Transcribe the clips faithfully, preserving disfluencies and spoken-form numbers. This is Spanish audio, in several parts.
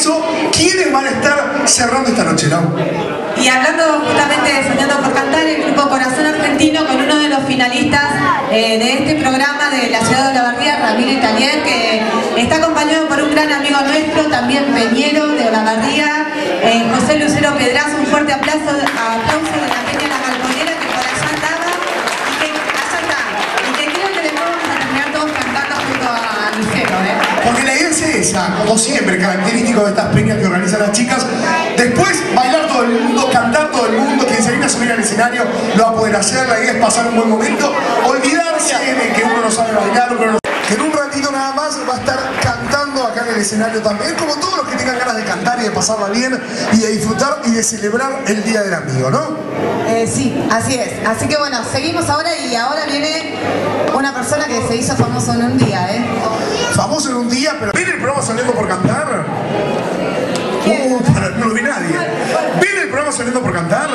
eso, ¿quiénes van a estar cerrando esta noche, Lau? Y hablando justamente de Soñando por Cantar, el grupo Corazón Argentino con uno de los finalistas eh, de este programa de la ciudad de Olavarría, Ramiro Hittaller, que está acompañado por un gran amigo nuestro, también peñero de Olavarría, eh, José Lucero Pedraza. Un fuerte aplauso, aplauso de la peña La Galponera, que por allá andaba y que allá está. Y que creo que le vamos a terminar todos cantando junto a Lucero, ¿eh? Porque la idea es esa, como siempre, característico de estas peñas que organizan las chicas. Después, bailar todo el mundo, cantar todo el mundo, quien se viene a subir al escenario lo va a poder hacer, la idea es pasar un buen momento, olvidarse de que uno no sabe bailar, uno no... que en un ratito nada más va a estar cantando acá en el escenario también, como todos los que tengan ganas de cantar y de pasarla bien, y de disfrutar y de celebrar el Día del Amigo, ¿no? Eh, sí, así es. Así que bueno, seguimos ahora y ahora viene una persona que se hizo famoso en un día, ¿eh? Famoso en un día, pero... ¿Viene el programa Soñando por Cantar? Uh, para, no lo vi nadie. ¿Viene el programa Soñando por Cantar?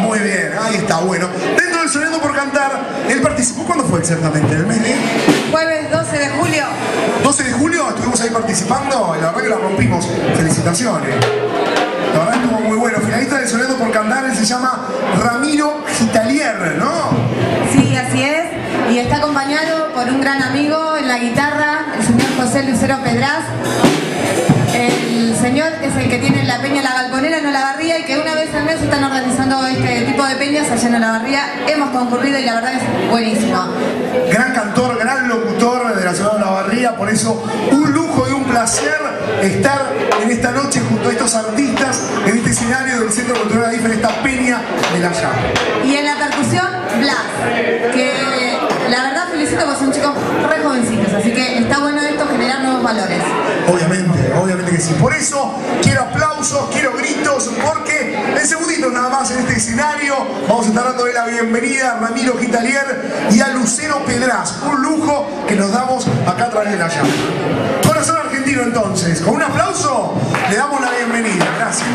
Muy bien, ahí está, bueno. Dentro del Soñando por Cantar, él participó, ¿cuándo fue exactamente? ¿El mes de? Jueves doce de julio. doce de julio estuvimos ahí participando, la verdad que la rompimos. Felicitaciones. La verdad estuvo muy bueno. Finalista del Soñando por Cantar, él se llama Ramiro Hittaller, ¿no? Sí, así es. Y está acompañado por un gran amigo en la guitarra, el señor José Lucero Pedraza. El señor es el que tiene la peña La Galponera en Olavarría, y que una vez al mes están organizando este tipo de peñas allá en Olavarría. Hemos concurrido y la verdad es buenísimo. Gran cantor, gran locutor de la ciudad de Olavarría, por eso un lujo y un placer estar en esta noche junto a estos artistas en este escenario del Centro Cultural Diferente, esta peña de La Yapa. Y en la percusión, Blass, que la verdad felicito porque son chicos re jovencitos, así que está bueno esto, generar nuevos valores. Obviamente, obviamente que sí. Por eso quiero aplausos, quiero gritos, porque en segunditos nada más en este escenario vamos a estar dándole la bienvenida a Ramiro Hittaller y a Lucero Pedraz. Un lujo que nos damos acá a través de La Yapa. Corazón Argentino, entonces, con un aplauso le damos la bienvenida. Gracias.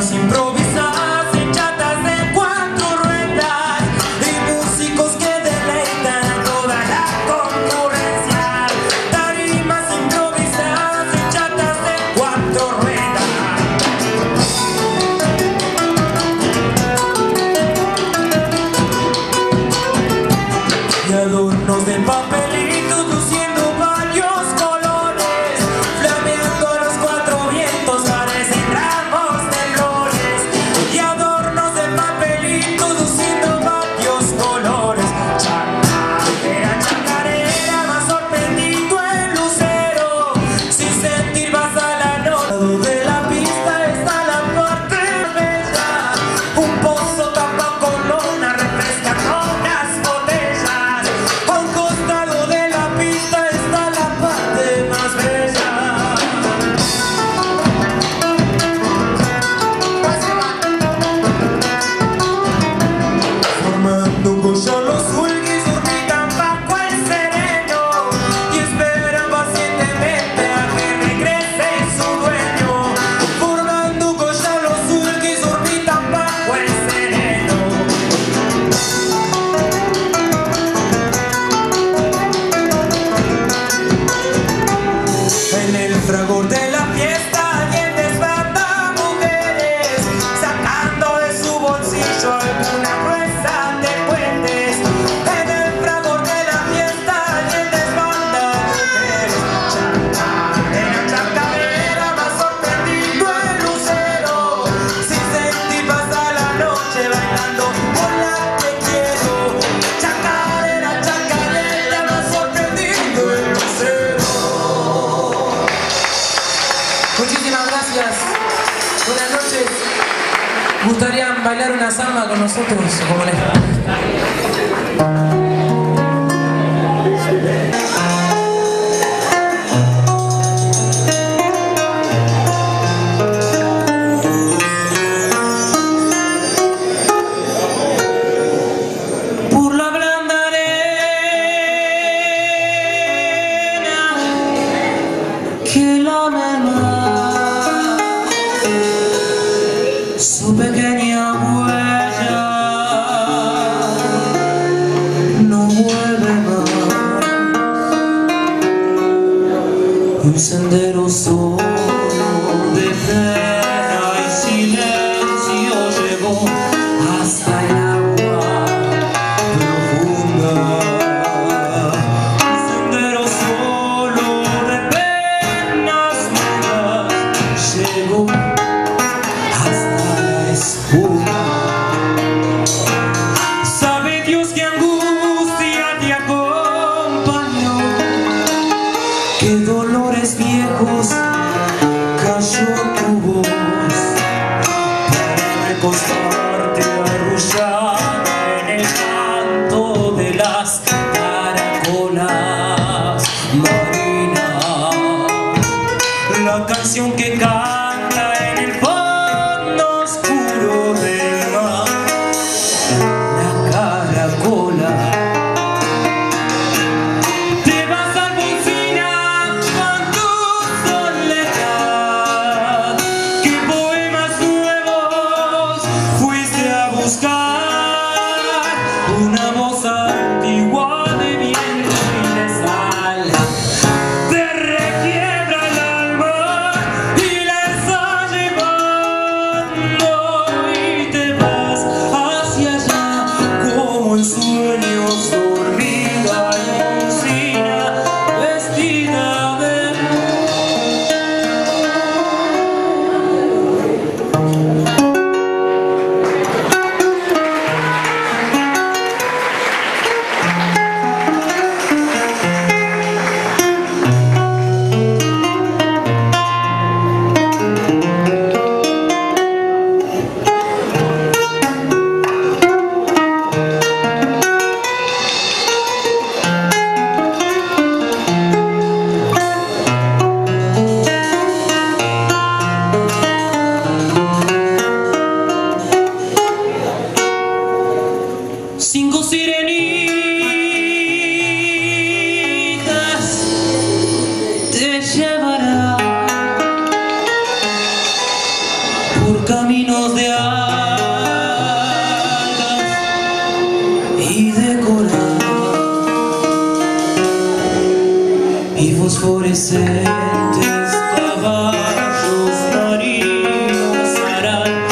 Formas improvisadas y chatas de cuatro ruedas, y músicos que deleitan a toda la concurrencia. Tarimas improvisadas y chatas de cuatro ruedas. Y adornos de papelitos luciendo varios colores, flameando los cuatro vientos. Buenas noches. ¿Gustarían bailar una samba con nosotros? ¿Cómo les...? Un sendero solo de pena y silencio llegó hasta el agua profunda. Un sendero solo de penas negras llegó hasta la espuma. Sabe Dios que angustia te acompañó, que dolor viejos cayó tu voz para recostarte arrullada en el canto de las caracolas marinas, la canción que canta en el fondo oscuro del mar la caracola. Buscar y fosforescentes caballos marinos harán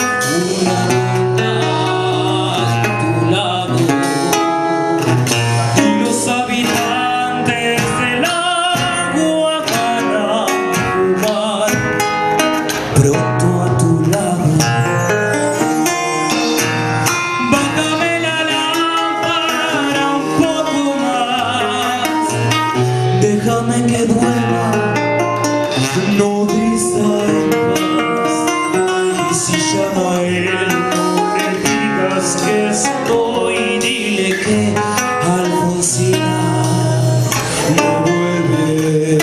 una linda a tu lado. Y los habitantes del agua harán fumar pronto a tu lado. Bájame la lámpara un poco más, déjame que duerma, no dice más. Y si llama él, no le digas que estoy, dile que Alfonsina no vuelve.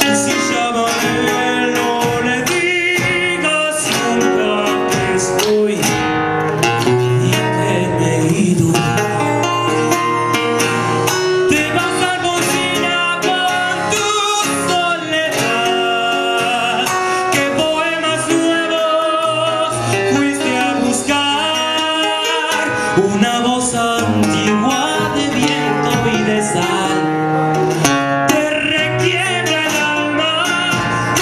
Y si llama él, no le digas nunca que estoy y que me he ido. Te vas a Alfonsina con tu soledad, que poemas nuevos fuiste a buscar, una voz antigua de viento y de sal, te requiebra el alma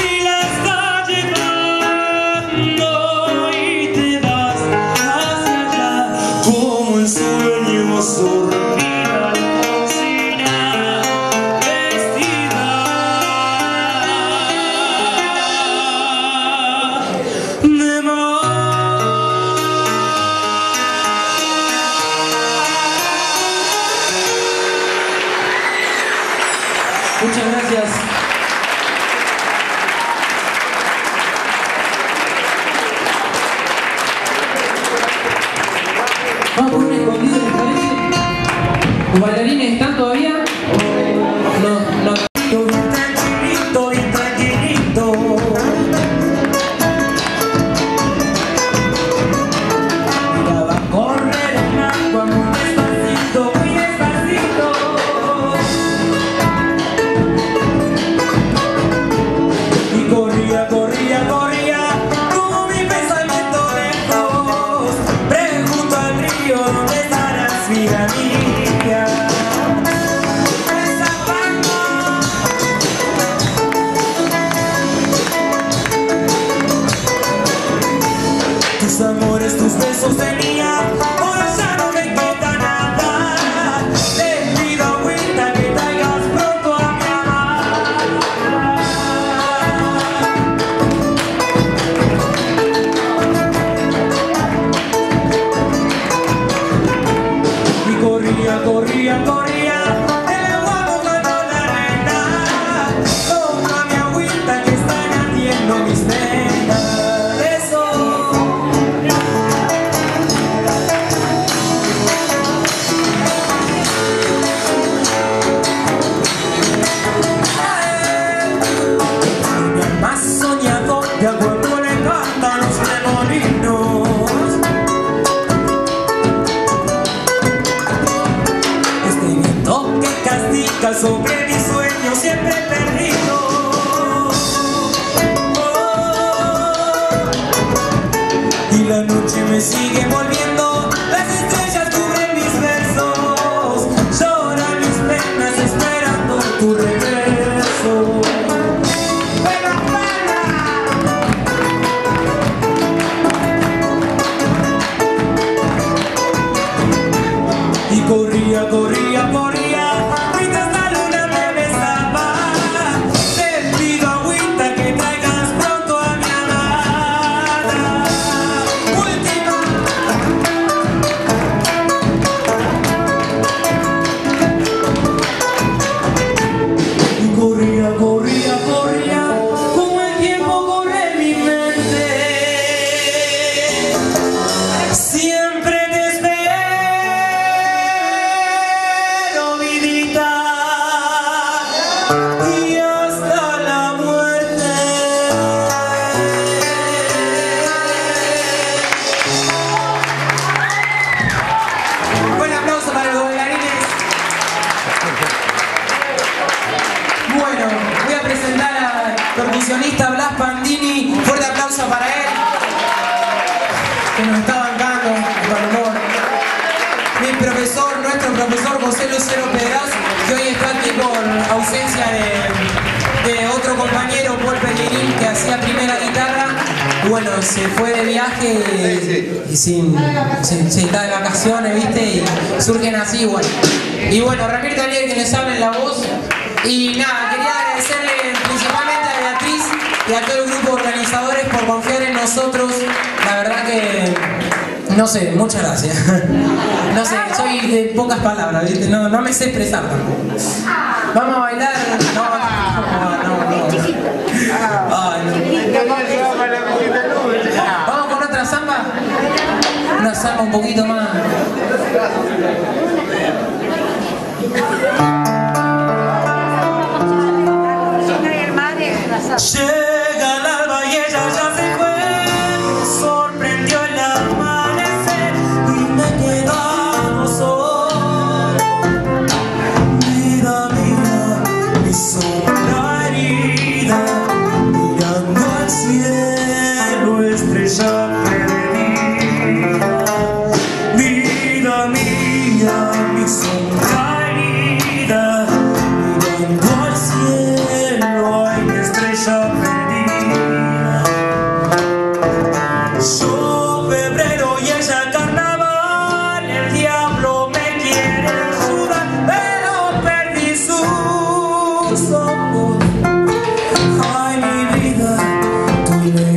y la está llevando, y te vas hacia allá como en sueños dormida Alfonsina vestida de mar. Muchas gracias. Vamos a poner escondido, ¿les parece? ¿Los bailarines están todavía? No, no. Tranquilito y tranquilito, mira, va a correr el agua muy despacito, muy despacito. Y corría, corría, corría, como mi pensamiento lejos. Pregunto al río, ¿dónde estarás, vida mía? Tus amores, tus besos tenía, ahora ya no me importa nada. Te pido agüita que traigas pronto a mi amada. Y corría, corría, corría, el agua mojando la arena. Toma mi agüita que están haciendo mis nenas. Eso. Más soñado de agua le encantan los remolinos. Este viento que castiga sobre mis sueños siempre perdidos. Oh. Y la noche me sigue envolviendo, las estrellas cubren mis versos, lloran mis penas esperando tu regreso. ¡Buena, buena! Y corría, corría, corría, mientras la luna me besaba. Te pido agüita que traigas pronto a mi amada. Última. Y corría, corría, corría, como el tiempo corre en mi mente. Siempre te espero, vidita, y hasta la muerte. Buen aplauso para los bailarines. Bueno, voy a presentar al percusionista Blass. Fuerte aplauso para él, que nos está bancando con amor. Mi profesor, nuestro profesor José Lucero Pedraza, que hoy está aquí con ausencia de, de otro compañero, Paul Pedrini, que hacía primera guitarra. Bueno, se fue de viaje y, y sin, se, se está de vacaciones, ¿viste? Y surgen así, bueno. Y bueno, Ramiro Hittaller, que les habla en la voz. Y nada, quería agradecerle principalmente a Beatriz y a todo el grupo de organizadores por confiar en nosotros. La verdad que, no sé, muchas gracias. No sé, soy de pocas palabras, ¿viste? No, no me sé expresar tampoco. Vamos a bailar. No, no, no. Ay, no. Vamos con otra samba, una samba un poquito más. Llega el alba y ella ya se fue, sorprendió el amanecer y me quedamos solos. Mira, mira, mi sombra herida, mirando al cielo. Estrella perdida, vida mía, mi sombra herida, mirando al cielo hay una estrella perdida. Yo febrero y ella carnaval, el diablo me quiere ayudar, pero perdí sus ojos. Ay, mi vida, tú me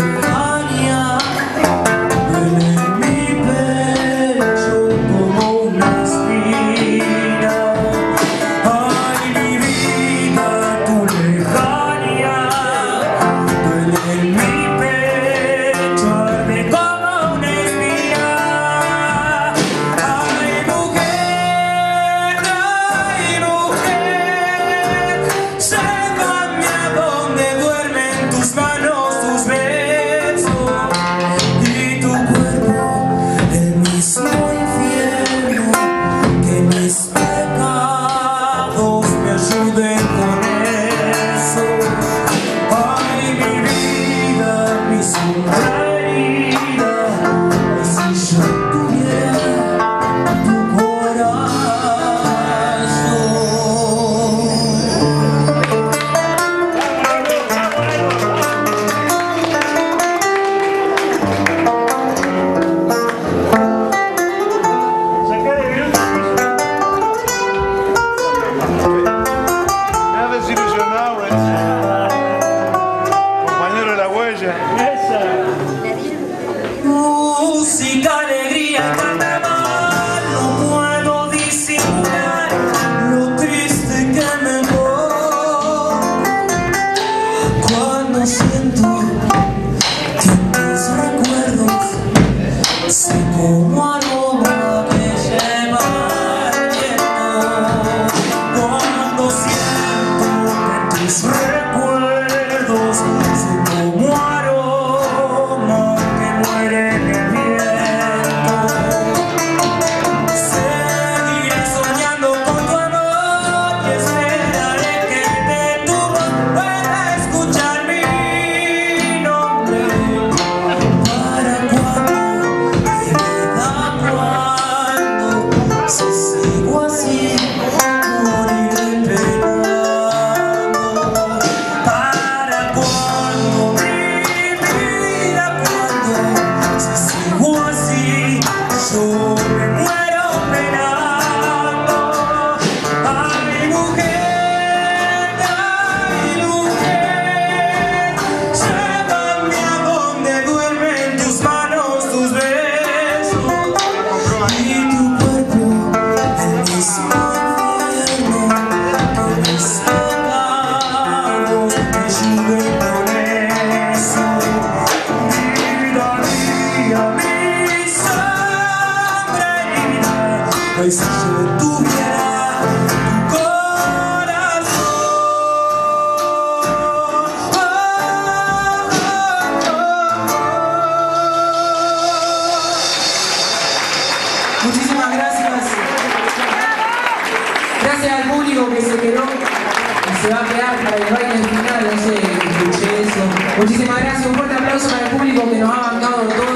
muchísimas gracias, un fuerte aplauso para el público que nos ha bancado todo,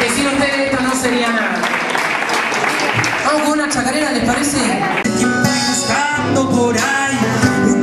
que sin ustedes esto no sería nada. Vamos con una chacarera, ¿les parece? ¿Quién está buscando por ahí?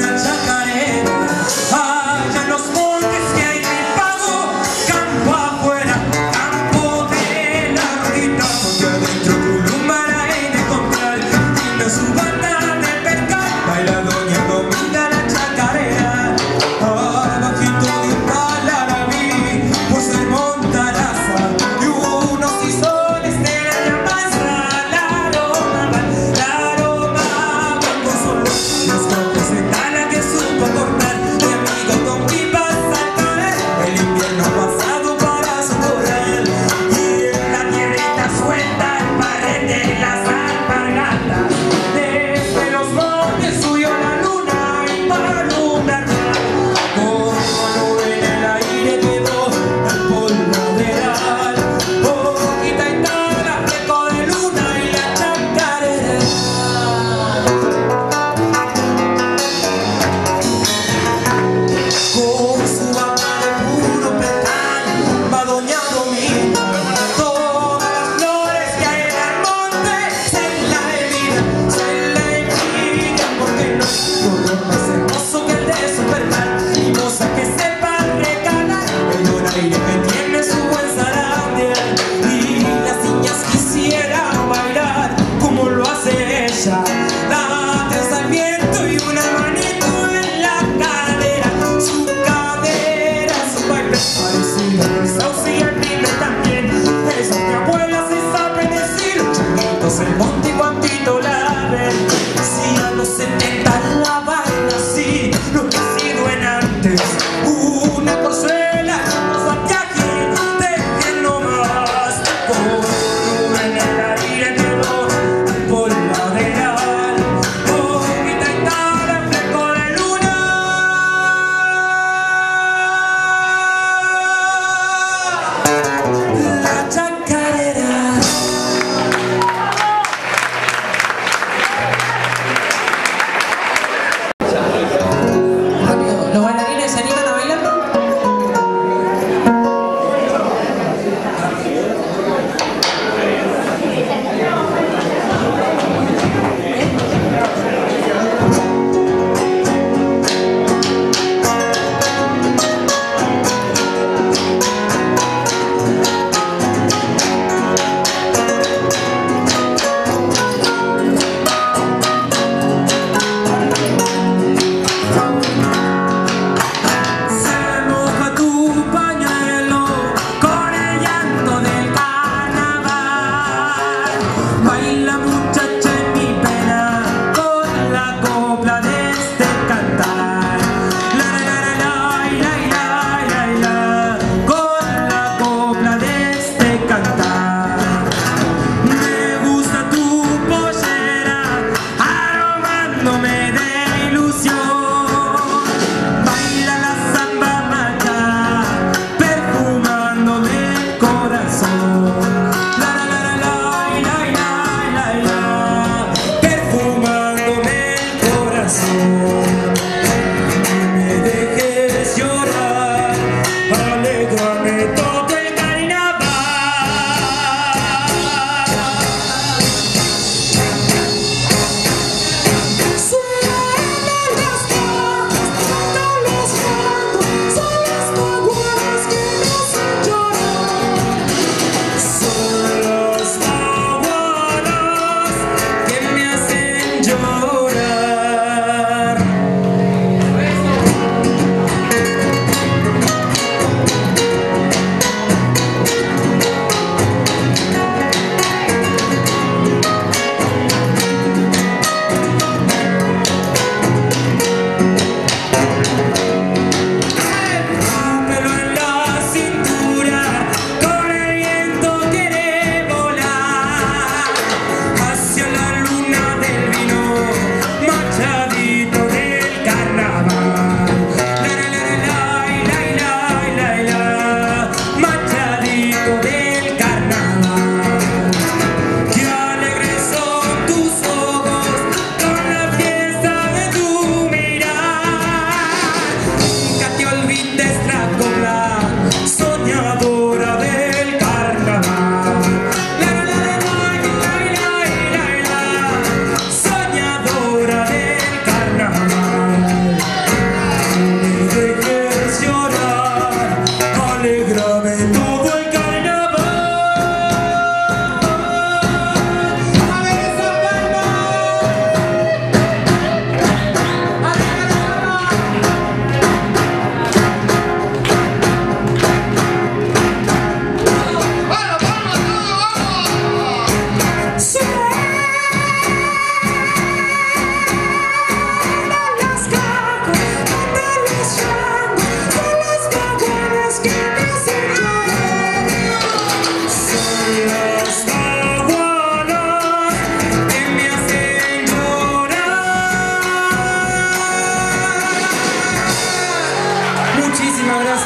Muchísimas gracias.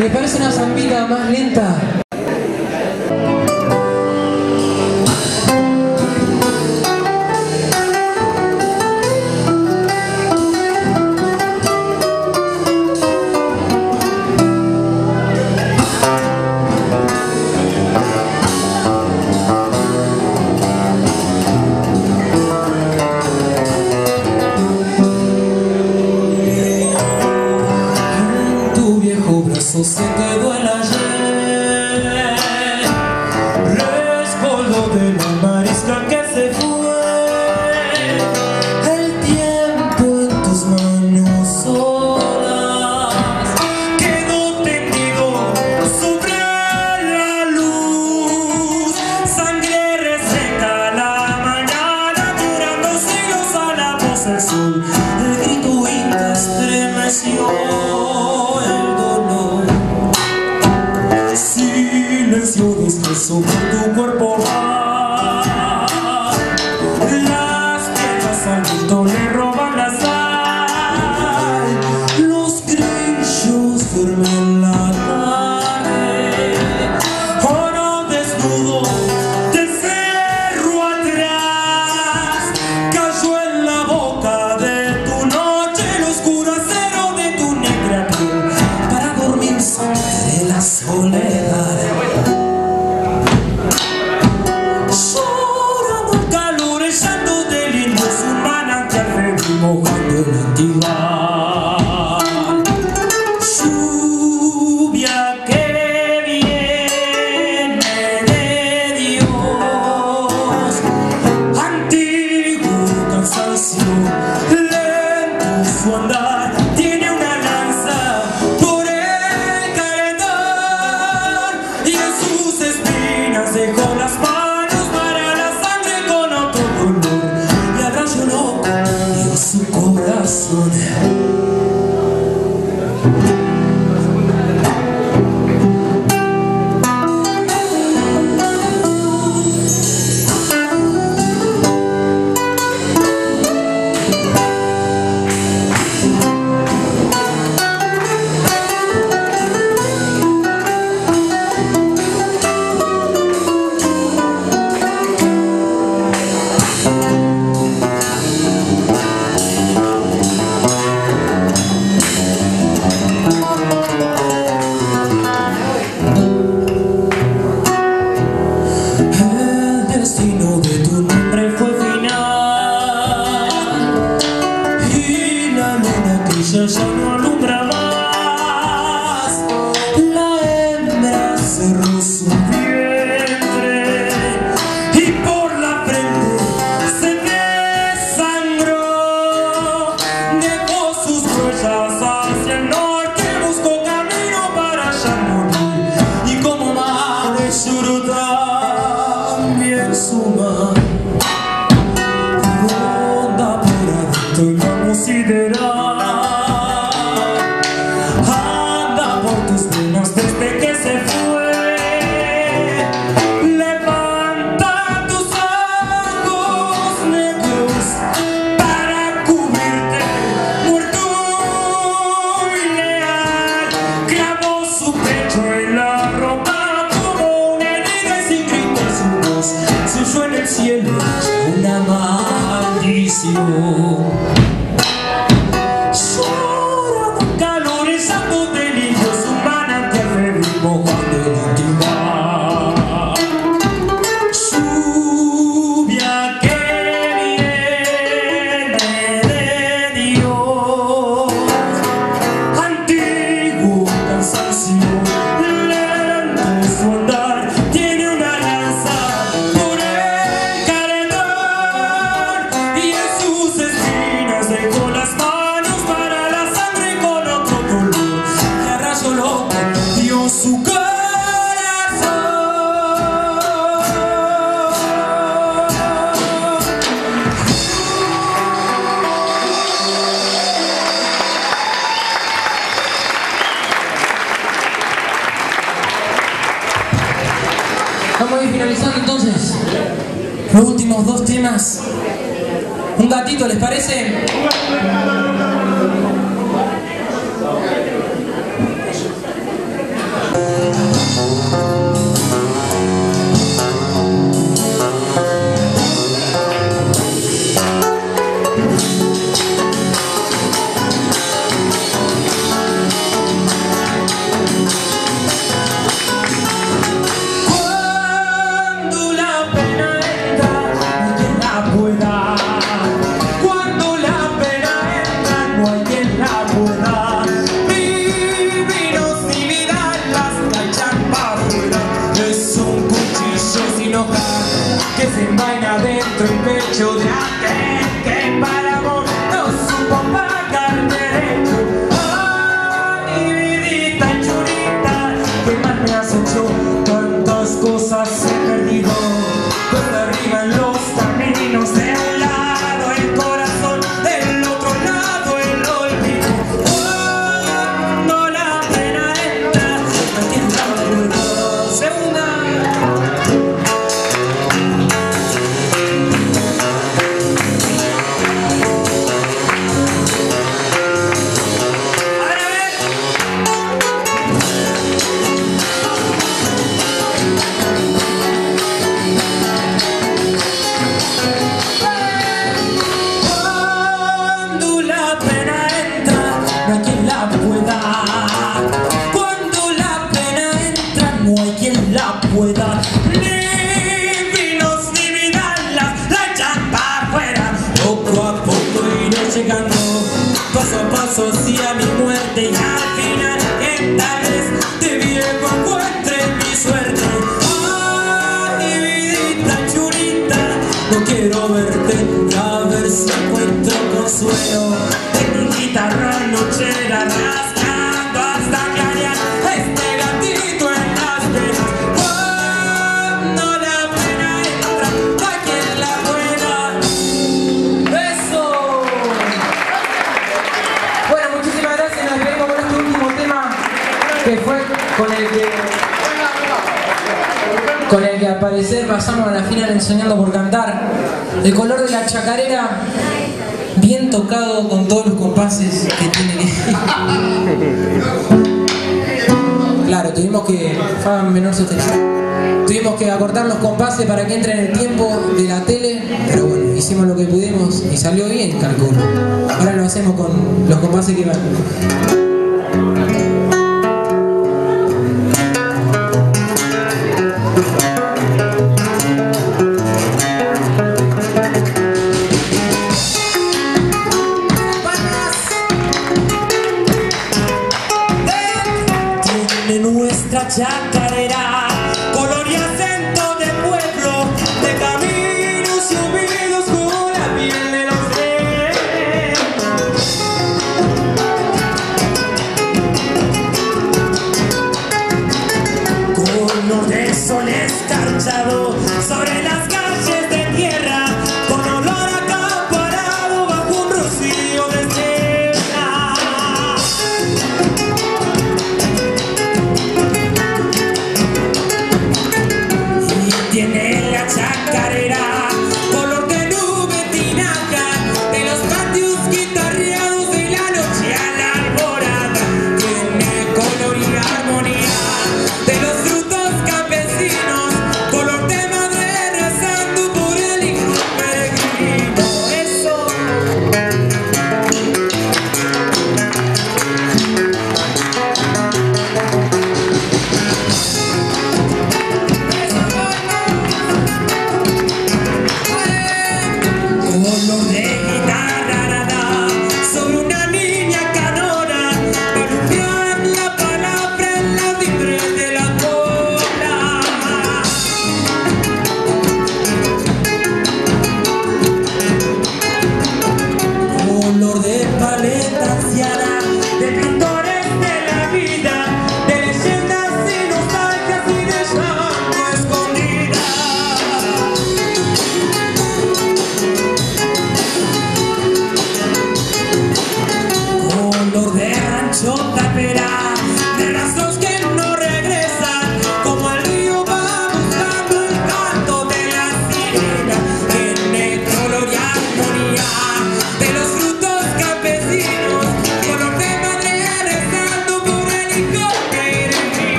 Me parece una zambita más lenta. Se quedó el ayer, rescoldo de la marisca que se fue. El tiempo en tus manos solas quedó tendido sobre la luz. Sangre reseca la mañana, tirándose los álamos al sol. El grito inca estremeció. Descanso por tu cuerpo va. Las piedras al viento le roban la sal. Los grillos duermen la tarde. Oro desnudo del cerro atrás cayó en la boca de tu noche, el oscuro acero de tu negra piel. Para dormir sangre de la soledad. Sus espinas Vamos a ir finalizando entonces los últimos dos temas. Un gatito, ¿les parece? Pasamos a la final en Soñando por Cantar. El color de la chacarera, bien tocado con todos los compases que tiene. Claro, tuvimos que fa menor sostenido. Tuvimos que acortar los compases para que entre en el tiempo de la tele, pero bueno, hicimos lo que pudimos y salió bien, calculo. Ahora lo hacemos con los compases que van. Chacarera, color y acento de pueblo, de caminos y humildes con la piel de los dedos. Color de sol escarchado sobre las calles de tierra, con olor acaparado bajo un rocío de de los frutos campesinos, color de madera.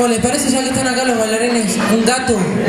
Ole, parece ya que están acá los bailarines, un gato.